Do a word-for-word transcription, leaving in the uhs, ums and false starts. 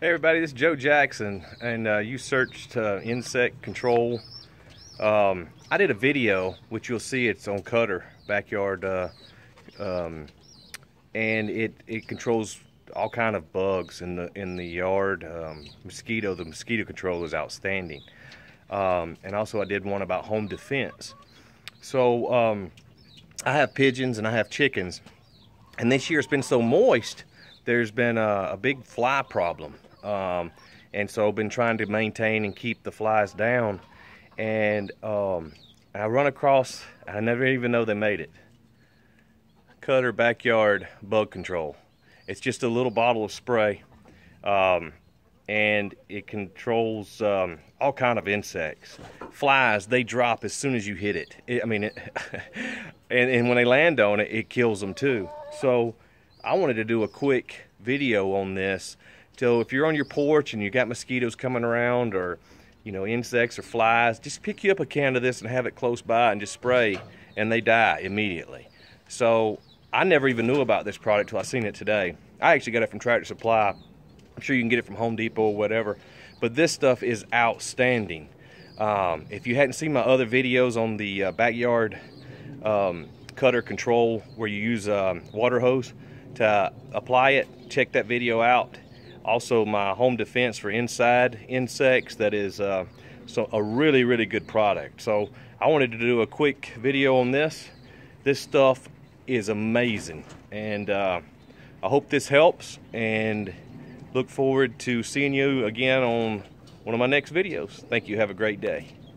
Hey everybody, this is Joe Jackson, and uh, you searched uh, insect control. Um, I did a video, which you'll see it's on Cutter Backyard, uh, um, and it it controls all kind of bugs in the in the yard. Um, mosquito, the mosquito control is outstanding, um, and also I did one about home defense. So um, I have pigeons and I have chickens, and this year it's been so moist. There's been a, a big fly problem. Um, and so I've been trying to maintain and keep the flies down, and um, I run across, I never even know they made it, Cutter Backyard Bug Control. It's just a little bottle of spray, um, and it controls um, all kind of insects. Flies, they drop as soon as you hit it. it I mean, it and, and when they land on it, it kills them too. So I wanted to do a quick video on this. So if you're on your porch and you got mosquitoes coming around, or you know, insects or flies, just pick you up a can of this and have it close by and just spray, and they die immediately. So I never even knew about this product till I seen it today. I actually got it from Tractor Supply. I'm sure you can get it from Home Depot or whatever, but this stuff is outstanding. Um, if you hadn't seen my other videos on the uh, backyard um, cutter control where you use a um, water hose to apply it, check that video out. Also my home defense for inside insects, that is uh, so a really really good product. So I wanted to do a quick video on this. This stuff is amazing, and uh, I hope this helps, and look forward to seeing you again on one of my next videos. Thank you, have a great day.